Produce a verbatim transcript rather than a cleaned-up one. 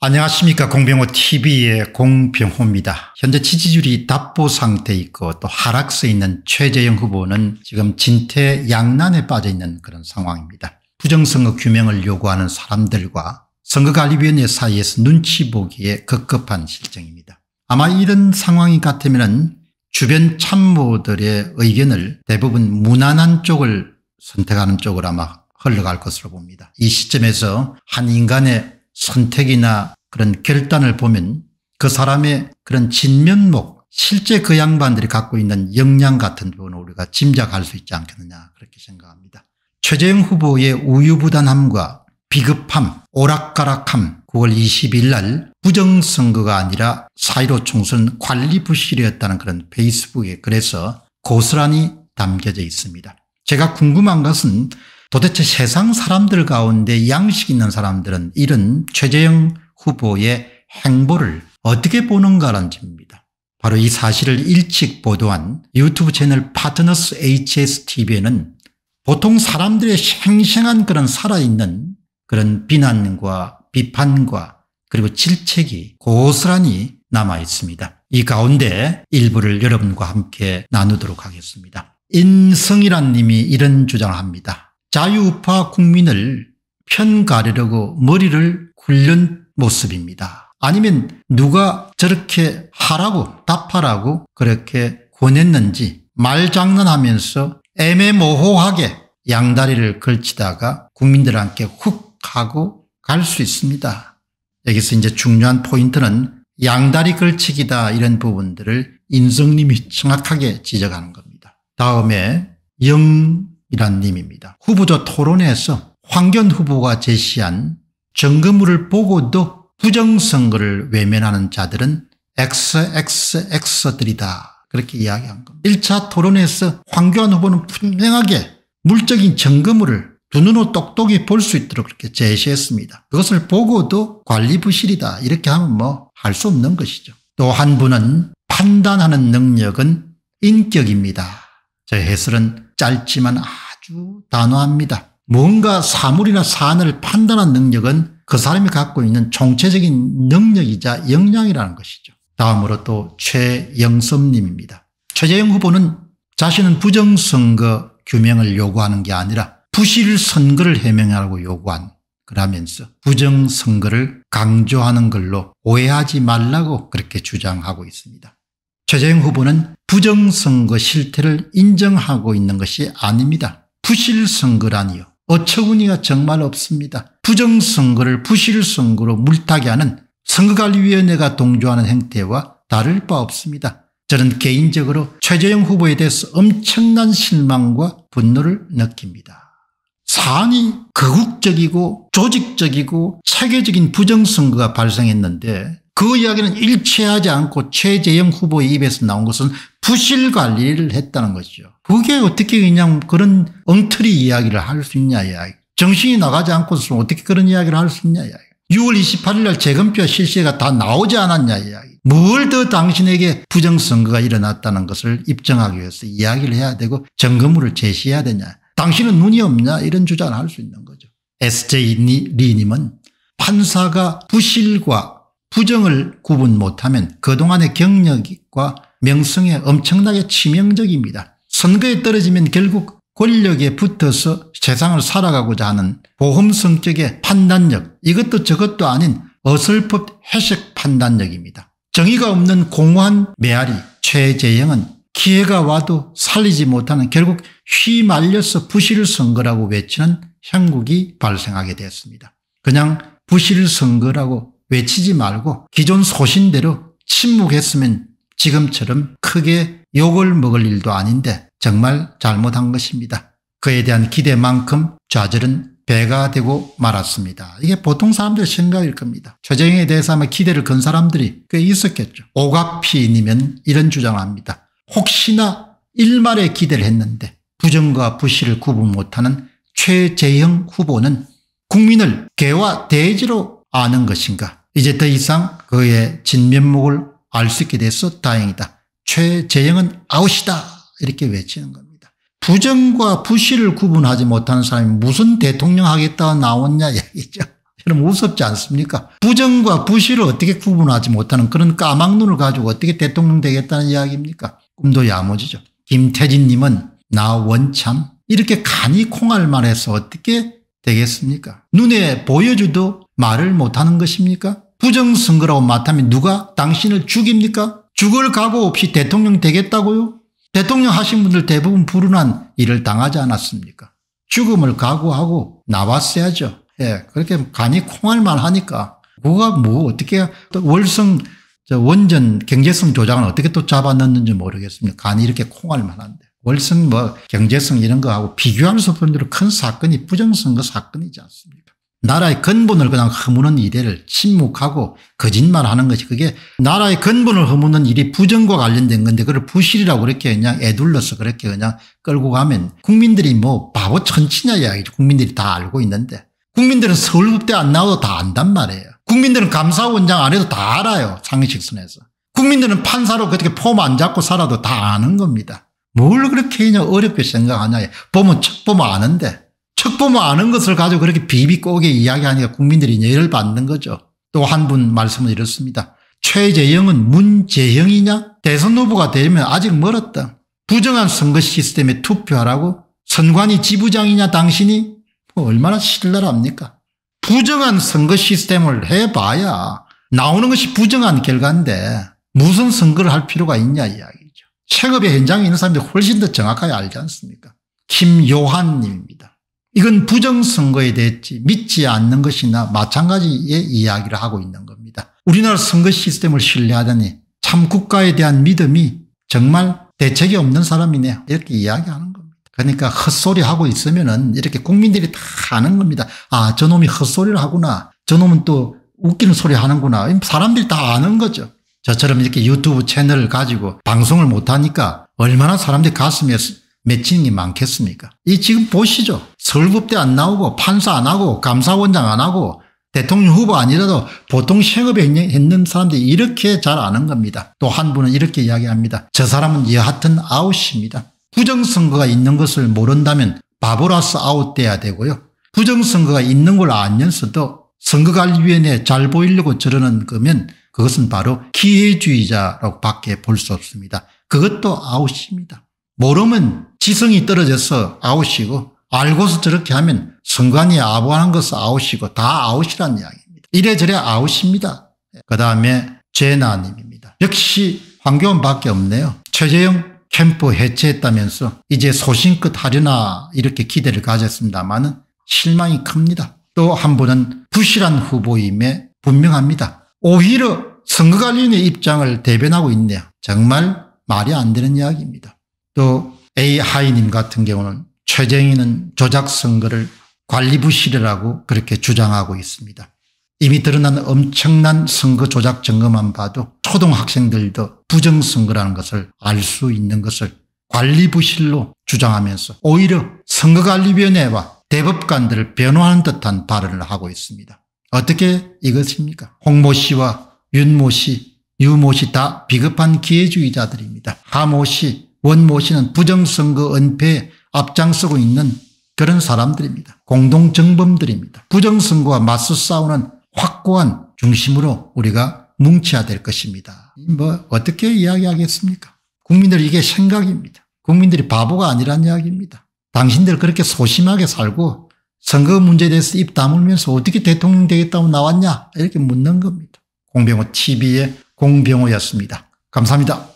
안녕하십니까. 공병호티비의 공병호입니다. 현재 지지율이 답보 상태 있고 또 하락세 있는 최재형 후보는 지금 진퇴양난에 빠져 있는 그런 상황입니다. 부정선거 규명을 요구하는 사람들과 선거관리위원회 사이에서 눈치 보기에 급급한 실정입니다. 아마 이런 상황이 같으면 주변 참모들의 의견을 대부분 무난한 쪽을 선택하는 쪽으로 아마 흘러갈 것으로 봅니다. 이 시점에서 한 인간의 선택이나 그런 결단을 보면 그 사람의 그런 진면목, 실제 그 양반들이 갖고 있는 역량 같은 부분을 우리가 짐작할 수 있지 않겠느냐 그렇게 생각합니다. 최재형 후보의 우유부단함과 비급함, 오락가락함, 구월 이십일 날 부정선거가 아니라 사 일오 총선 관리 부실이었다는 그런 페이스북에 그래서 고스란히 담겨져 있습니다. 제가 궁금한 것은 도대체 세상 사람들 가운데 양식 있는 사람들은 이런 최재형 후보의 행보를 어떻게 보는가라는 점입니다. 바로 이 사실을 일찍 보도한 유튜브 채널 파트너스 에이치에스티비에는 보통 생생한 생생한 그런 살아있는 그런 비난과 비판과 그리고 질책이 고스란히 남아 있습니다. 이 가운데 일부를 여러분과 함께 나누도록 하겠습니다. 인성이란 님이 이런 주장을 합니다. 자유우파 국민을 편가르려고 머리를 굴린 모습입니다. 아니면 누가 저렇게 하라고 답하라고 그렇게 권했는지 말장난하면서 애매모호하게 양다리를 걸치다가 국민들한테 훅 하고 갈 수 있습니다. 여기서 이제 중요한 포인트는 양다리 걸치기다 이런 부분들을 인성님이 정확하게 지적하는 겁니다. 다음에 영 이란 님입니다. 후보자 토론회에서 황교안 후보가 제시한 점검을 보고도 부정선거를 외면하는 자들은 엑스 엑스 엑스들이다 그렇게 이야기한 겁니다. 일 차 토론회에서 황교안 후보는 분명하게 물적인 점검을 두 눈으로 똑똑히 볼 수 있도록 그렇게 제시했습니다. 그것을 보고도 관리 부실이다 이렇게 하면 뭐 할 수 없는 것이죠. 또 한 분은 판단하는 능력은 인격입니다. 제 해설은 짧지만 아주 단호합니다. 뭔가 사물이나 사안을 판단하는 능력은 그 사람이 갖고 있는 총체적인 능력이자 역량이라는 것이죠. 다음으로 또 최영섭님입니다. 최재형 후보는 자신은 부정선거 규명을 요구하는 게 아니라 부실선거를 해명하라고 요구한 그러면서 부정선거를 강조하는 걸로 오해하지 말라고 그렇게 주장하고 있습니다. 최재형 후보는 부정선거 실태를 인정하고 있는 것이 아닙니다. 부실선거라니요. 어처구니가 정말 없습니다. 부정선거를 부실선거로 물타기 하는 선거관리위원회가 동조하는 행태와 다를 바 없습니다. 저는 개인적으로 최재형 후보에 대해서 엄청난 실망과 분노를 느낍니다. 사안이 거국적이고 조직적이고 체계적인 부정선거가 발생했는데 그 이야기는 일치하지 않고 최재형 후보의 입에서 나온 것은 부실관리를 했다는 것이죠. 그게 어떻게 그냥 그런 엉터리 이야기를 할 수 있냐 이야기. 정신이 나가지 않고서 어떻게 그런 이야기를 할 수 있냐 이야기. 유월 이십팔일 날 재검표 실시가 다 나오지 않았냐 이야기. 뭘 더 당신에게 부정선거가 일어났다는 것을 입증하기 위해서 이야기를 해야 되고 점검을 제시해야 되냐. 당신은 눈이 없냐 이런 주장을 할 수 있는 거죠. 에스제이리님은 판사가 부실과 부정을 구분 못하면 그동안의 경력과 명성에 엄청나게 치명적입니다. 선거에 떨어지면 결국 권력에 붙어서 세상을 살아가고자 하는 보험 성격의 판단력, 이것도 저것도 아닌 어설픈 회색 판단력입니다. 정의가 없는 공허한 메아리 최재형은 기회가 와도 살리지 못하는 결국 휘말려서 부실선거라고 외치는 형국이 발생하게 되었습니다. 그냥 부실선거라고 외치지 말고 기존 소신대로 침묵했으면 지금처럼 크게 욕을 먹을 일도 아닌데 정말 잘못한 것입니다. 그에 대한 기대만큼 좌절은 배가 되고 말았습니다. 이게 보통 사람들의 생각일 겁니다. 최재형에 대해서 아마 기대를 건 사람들이 꽤 있었겠죠. 오가피님은 이런 주장을 합니다. 혹시나 일말의 기대를 했는데 부정과 부실을 구분 못하는 최재형 후보는 국민을 개와 돼지로 아는 것인가. 이제 더 이상 그의 진면목을 알 수 있게 돼서 다행이다. 최재형은 아웃이다 이렇게 외치는 겁니다. 부정과 부실을 구분하지 못하는 사람이 무슨 대통령 하겠다 나왔냐 얘기죠. 여러분 우습지 않습니까? 부정과 부실을 어떻게 구분하지 못하는 그런 까막눈을 가지고 어떻게 대통령 되겠다는 이야기입니까? 꿈도 야무지죠. 김태진님은 나 원참 이렇게 간이 콩알 말해서 어떻게 되겠습니까? 눈에 보여줘도 말을 못하는 것입니까? 부정선거라고 맡으면 누가 당신을 죽입니까? 죽을 각오 없이 대통령 되겠다고요? 대통령 하신 분들 대부분 불운한 일을 당하지 않았습니까? 죽음을 각오하고 나왔어야죠. 예, 그렇게 간이 콩알만 하니까 그거가 뭐 어떻게 또 월성 저 원전 경제성 조작은 어떻게 또 잡아넣는지 모르겠습니다. 간이 이렇게 콩알만 한데. 월성 뭐 경제성 이런 거하고 비교할 수 없는 대로 큰 사건이 부정선거 사건이지 않습니까? 나라의 근본을 그냥 허무는 이래를 침묵하고 거짓말하는 것이 그게 나라의 근본을 허무는 일이 부정과 관련된 건데 그걸 부실이라고 그렇게 그냥 애둘러서 그렇게 그냥 끌고 가면 국민들이 뭐 바보 천치냐 이야기죠. 국민들이 다 알고 있는데. 국민들은 서울법대 안 나와도 다 안단 말이에요. 국민들은 감사원장 안 해도 다 알아요. 상식선에서. 국민들은 판사로 그렇게 폼 안 잡고 살아도 다 아는 겁니다. 뭘 그렇게 그냥 어렵게 생각하냐. 보면 척 보면 아는데. 척 보면 아는 것을 가지고 그렇게 비비꼬게 이야기하니까 국민들이 열을 받는 거죠. 또 한 분 말씀은 이렇습니다. 최재형은 문재형이냐? 대선 후보가 되면 아직 멀었다. 부정한 선거 시스템에 투표하라고? 선관위 지부장이냐 당신이? 뭐 얼마나 신랄합니까? 부정한 선거 시스템을 해봐야 나오는 것이 부정한 결과인데 무슨 선거를 할 필요가 있냐 이야기죠. 체급의 현장에 있는 사람들이 훨씬 더 정확하게 알지 않습니까? 김요한님입니다. 이건 부정선거에 대해 믿지 않는 것이나 마찬가지의 이야기를 하고 있는 겁니다. 우리나라 선거 시스템을 신뢰하다니 참 국가에 대한 믿음이 정말 대책이 없는 사람이네요. 이렇게 이야기하는 겁니다. 그러니까 헛소리하고 있으면은 이렇게 국민들이 다 아는 겁니다. 아, 저놈이 헛소리를 하구나. 저놈은 또 웃기는 소리 하는구나. 사람들이 다 아는 거죠. 저처럼 이렇게 유튜브 채널을 가지고 방송을 못하니까 얼마나 사람들이 가슴에 맺히는 게 많겠습니까? 이 지금 보시죠. 서울법대 안 나오고 판사 안 하고 감사원장 안 하고 대통령 후보 아니라도 보통 생업에 있는 사람들이 이렇게 잘 아는 겁니다. 또 한 분은 이렇게 이야기합니다. 저 사람은 여하튼 아웃입니다. 부정선거가 있는 것을 모른다면 바보라서 아웃돼야 되고요. 부정선거가 있는 걸 알면서도 선거관리위원회에 잘 보이려고 저러는 거면 그것은 바로 기회주의자라고 밖에 볼 수 없습니다. 그것도 아웃입니다. 모르면 지성이 떨어져서 아웃이고 알고서 저렇게 하면 선관위에 아부하는 것은 아웃이고 다 아웃이란 이야기입니다. 이래저래 아웃입니다. 그다음에 제나님입니다. 역시 황교안밖에 없네요. 최재형 캠프 해체했다면서 이제 소신껏 하려나 이렇게 기대를 가졌습니다마는 실망이 큽니다. 또 한 분은 부실한 후보임에 분명합니다. 오히려 선거관리위원회 입장을 대변하고 있네요. 정말 말이 안 되는 이야기입니다. 또 에이하이님 같은 경우는 최재형이는 조작선거를 관리부실이라고 그렇게 주장하고 있습니다. 이미 드러난 엄청난 선거 조작 증거만 봐도 초등학생들도 부정선거라는 것을 알 수 있는 것을 관리부실로 주장하면서 오히려 선거관리위원회와 대법관들을 변호하는 듯한 발언을 하고 있습니다. 어떻게 이것입니까? 홍모 씨와 윤모 씨, 유모 씨 다 비겁한 기회주의자들입니다. 하모 씨, 원모 씨는 부정선거 은폐에 앞장서고 있는 그런 사람들입니다. 공동정범들입니다. 부정선거와 맞서 싸우는 확고한 중심으로 우리가 뭉쳐야 될 것입니다. 뭐 어떻게 이야기하겠습니까? 국민들이 이게 생각입니다. 국민들이 바보가 아니라는 이야기입니다. 당신들 그렇게 소심하게 살고 선거 문제에 대해서 입 다물면서 어떻게 대통령 되겠다고 나왔냐 이렇게 묻는 겁니다. 공병호 티비의 공병호였습니다. 감사합니다.